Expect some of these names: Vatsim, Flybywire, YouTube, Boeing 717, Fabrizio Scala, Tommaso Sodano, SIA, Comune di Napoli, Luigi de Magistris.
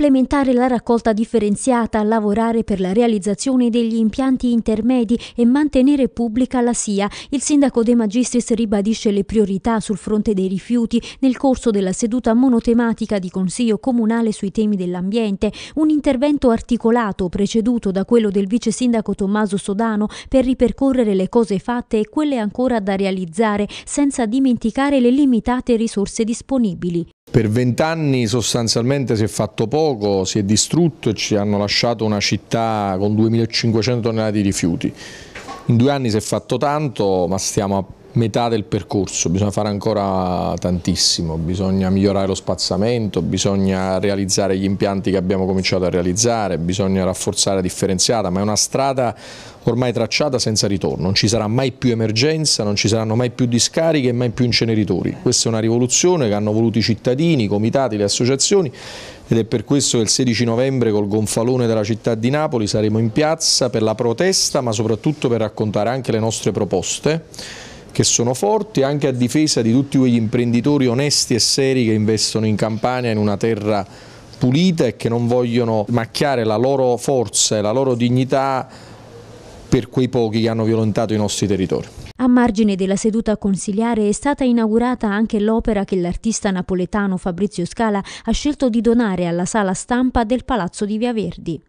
implementare la raccolta differenziata, lavorare per la realizzazione degli impianti intermedi e mantenere pubblica la SIA. Il sindaco De Magistris ribadisce le priorità sul fronte dei rifiuti nel corso della seduta monotematica di Consiglio Comunale sui temi dell'ambiente, un intervento articolato preceduto da quello del vice sindaco Tommaso Sodano per ripercorrere le cose fatte e quelle ancora da realizzare, senza dimenticare le limitate risorse disponibili. Per 20 anni sostanzialmente si è fatto poco, si è distrutto e ci hanno lasciato una città con 2.500 tonnellate di rifiuti. In 2 anni si è fatto tanto, ma stiamo a metà del percorso, bisogna fare ancora tantissimo, bisogna migliorare lo spazzamento, bisogna realizzare gli impianti che abbiamo cominciato a realizzare, bisogna rafforzare la differenziata, ma è una strada ormai tracciata senza ritorno, non ci sarà mai più emergenza, non ci saranno mai più discariche e mai più inceneritori. Questa è una rivoluzione che hanno voluto i cittadini, i comitati, le associazioni, ed è per questo che il 16 novembre col gonfalone della città di Napoli saremo in piazza per la protesta, ma soprattutto per raccontare anche le nostre proposte, che sono forti anche a difesa di tutti quegli imprenditori onesti e seri che investono in Campania, in una terra pulita, e che non vogliono macchiare la loro forza e la loro dignità per quei pochi che hanno violentato i nostri territori. A margine della seduta consiliare è stata inaugurata anche l'opera che l'artista napoletano Fabrizio Scala ha scelto di donare alla sala stampa del Palazzo di Via Verdi.